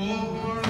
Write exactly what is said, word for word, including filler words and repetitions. Yeah.